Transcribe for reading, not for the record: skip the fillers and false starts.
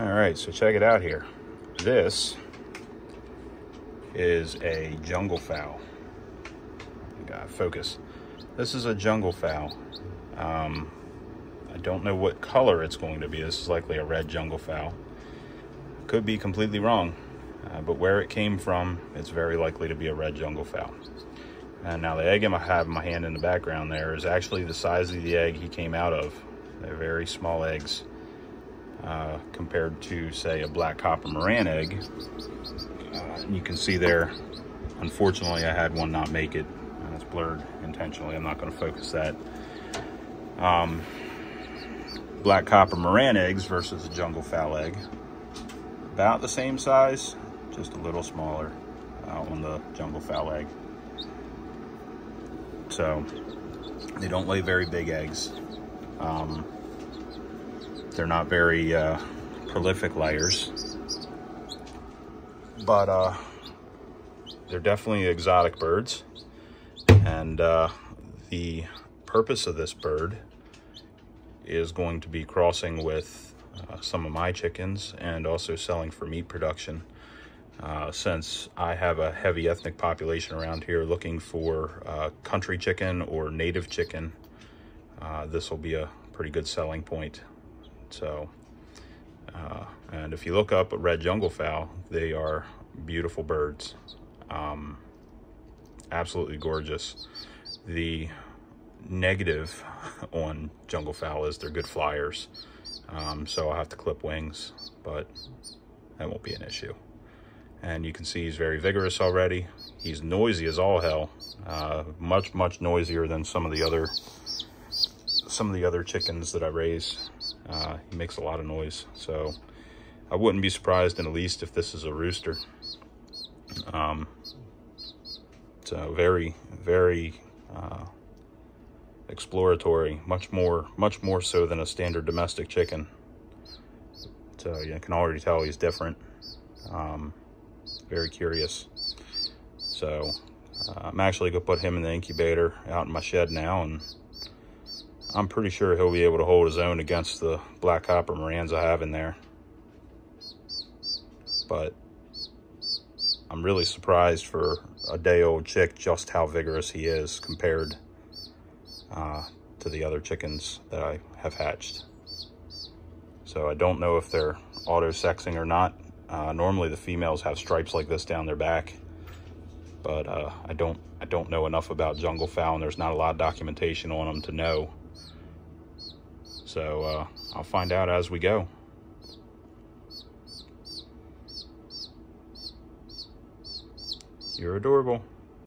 All right, so check it out here. This is a jungle fowl. Focus. This is a jungle fowl. I don't know what color it's going to be. This is likely a red jungle fowl. Could be completely wrong, but where it came from, it's very likely to be a red jungle fowl. And now the egg I have in my hand in the background there is actually the size of the egg he came out of. They're very small eggs compared to, say, a black copper Maran egg. You can see there, unfortunately, I had one not make it. It's blurred intentionally. I'm not going to focus that. Black copper Maran eggs versus a jungle fowl egg. About the same size, just a little smaller on the jungle fowl egg. So they don't lay very big eggs. They're not very prolific layers, but they're definitely exotic birds. And the purpose of this bird is going to be crossing with some of my chickens and also selling for meat production. Since I have a heavy ethnic population around here looking for country chicken or native chicken, this will be a pretty good selling point. So, and if you look up red jungle fowl, they are beautiful birds. Absolutely gorgeous. The negative on jungle fowl is they're good flyers. So I'll have to clip wings, but that won't be an issue. And you can see he's very vigorous already. He's noisy as all hell. Much, much noisier than some of the other chickens that I raise. He makes a lot of noise. So I wouldn't be surprised in the least if this is a rooster. So very, very exploratory, much more so than a standard domestic chicken. So you can already tell he's different. Very curious. So I'm actually gonna put him in the incubator out in my shed now, and I'm pretty sure he'll be able to hold his own against the black copper Marans I have in there. But I'm really surprised for a day-old chick just how vigorous he is compared to the other chickens that I have hatched. So I don't know if they're auto-sexing or not. Normally the females have stripes like this down their back, but I don't know enough about jungle fowl, and there's not a lot of documentation on them to know. So I'll find out as we go. You're adorable.